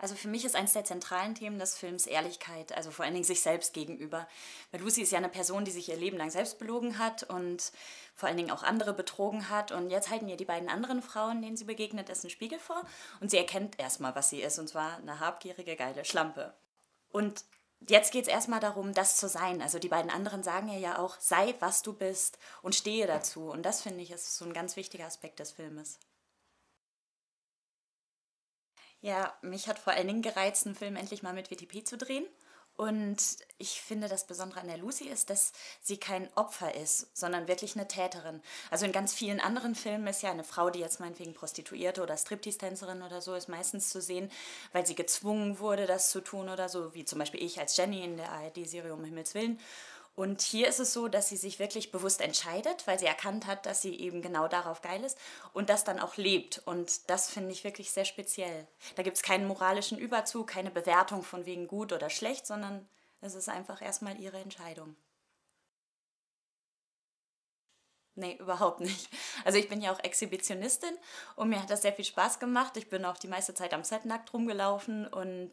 Also für mich ist eines der zentralen Themen des Films Ehrlichkeit, also vor allen Dingen sich selbst gegenüber. Weil Lucy ist ja eine Person, die sich ihr Leben lang selbst belogen hat und vor allen Dingen auch andere betrogen hat. Und jetzt halten ihr die beiden anderen Frauen, denen sie begegnet ist, einen Spiegel vor. Und sie erkennt erstmal, was sie ist, und zwar eine habgierige, geile Schlampe. Und jetzt geht es erstmal darum, das zu sein. Also die beiden anderen sagen ihr ja auch, sei, was du bist und stehe dazu. Und das, finde ich, ist so ein ganz wichtiger Aspekt des Filmes. Ja, mich hat vor allen Dingen gereizt, einen Film endlich mal mit WTP zu drehen. Und ich finde, das Besondere an der Lucy ist, dass sie kein Opfer ist, sondern wirklich eine Täterin. Also in ganz vielen anderen Filmen ist ja eine Frau, die jetzt meinetwegen Prostituierte oder Striptease-Tänzerin oder so ist, meistens zu sehen, weil sie gezwungen wurde, das zu tun oder so, wie zum Beispiel ich als Jenny in der ARD-Serie Um Himmels Willen. Und hier ist es so, dass sie sich wirklich bewusst entscheidet, weil sie erkannt hat, dass sie eben genau darauf geil ist und das dann auch lebt. Und das finde ich wirklich sehr speziell. Da gibt es keinen moralischen Überzug, keine Bewertung von wegen gut oder schlecht, sondern es ist einfach erstmal ihre Entscheidung. Nee, überhaupt nicht. Also ich bin ja auch Exhibitionistin und mir hat das sehr viel Spaß gemacht. Ich bin auch die meiste Zeit am Set nackt rumgelaufen und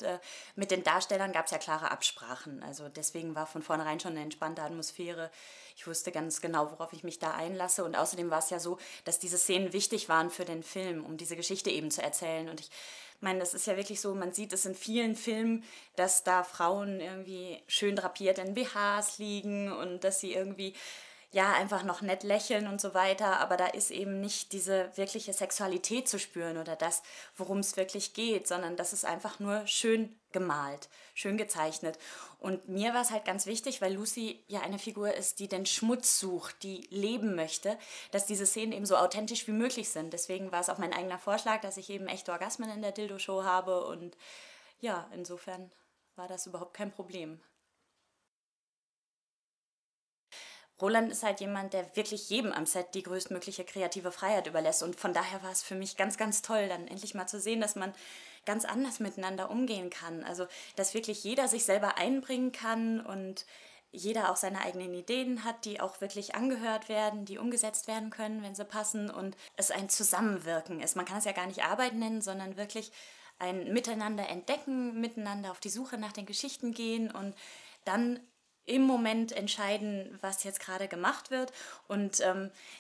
mit den Darstellern gab es ja klare Absprachen. Also deswegen war von vornherein schon eine entspannte Atmosphäre. Ich wusste ganz genau, worauf ich mich da einlasse, und außerdem war es ja so, dass diese Szenen wichtig waren für den Film, um diese Geschichte eben zu erzählen. Und ich meine, das ist ja wirklich so, man sieht es in vielen Filmen, dass da Frauen irgendwie schön drapiert in BHs liegen und dass sie irgendwie ja, einfach noch nett lächeln und so weiter, aber da ist eben nicht diese wirkliche Sexualität zu spüren oder das, worum es wirklich geht, sondern das ist einfach nur schön gemalt, schön gezeichnet. Und mir war es halt ganz wichtig, weil Lucy ja eine Figur ist, die den Schmutz sucht, die leben möchte, dass diese Szenen eben so authentisch wie möglich sind. Deswegen war es auch mein eigener Vorschlag, dass ich eben echte Orgasmen in der Dildo-Show habe, und ja, insofern war das überhaupt kein Problem. Roland ist halt jemand, der wirklich jedem am Set die größtmögliche kreative Freiheit überlässt, und von daher war es für mich ganz, ganz toll, dann endlich mal zu sehen, dass man ganz anders miteinander umgehen kann. Also, dass wirklich jeder sich selber einbringen kann und jeder auch seine eigenen Ideen hat, die auch wirklich angehört werden, die umgesetzt werden können, wenn sie passen, und es ein Zusammenwirken ist. Man kann es ja gar nicht Arbeit nennen, sondern wirklich ein Miteinander entdecken, miteinander auf die Suche nach den Geschichten gehen und dann im Moment entscheiden, was jetzt gerade gemacht wird. Und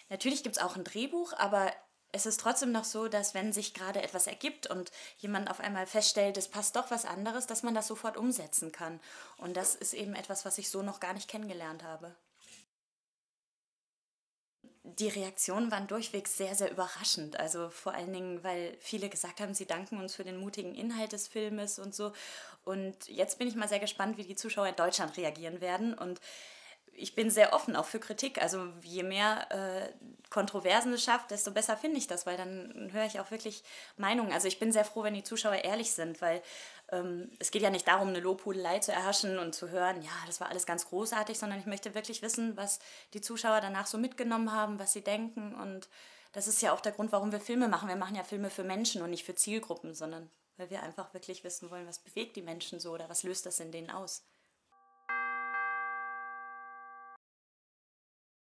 natürlich gibt es auch ein Drehbuch, aber es ist trotzdem noch so, dass wenn sich gerade etwas ergibt und jemand auf einmal feststellt, es passt doch was anderes, dass man das sofort umsetzen kann. Und das ist eben etwas, was ich so noch gar nicht kennengelernt habe. Die Reaktionen waren durchweg sehr, sehr überraschend. Also vor allen Dingen, weil viele gesagt haben, sie danken uns für den mutigen Inhalt des Filmes und so. Und jetzt bin ich mal sehr gespannt, wie die Zuschauer in Deutschland reagieren werden. Und ich bin sehr offen auch für Kritik. Also je mehr Kontroversen es schafft, desto besser finde ich das, weil dann höre ich auch wirklich Meinungen. Also ich bin sehr froh, wenn die Zuschauer ehrlich sind, weil es geht ja nicht darum, eine Lobhudelei zu erhaschen und zu hören, ja, das war alles ganz großartig, sondern ich möchte wirklich wissen, was die Zuschauer danach so mitgenommen haben, was sie denken. Und das ist ja auch der Grund, warum wir Filme machen. Wir machen ja Filme für Menschen und nicht für Zielgruppen, sondern weil wir einfach wirklich wissen wollen, was bewegt die Menschen so oder was löst das in denen aus.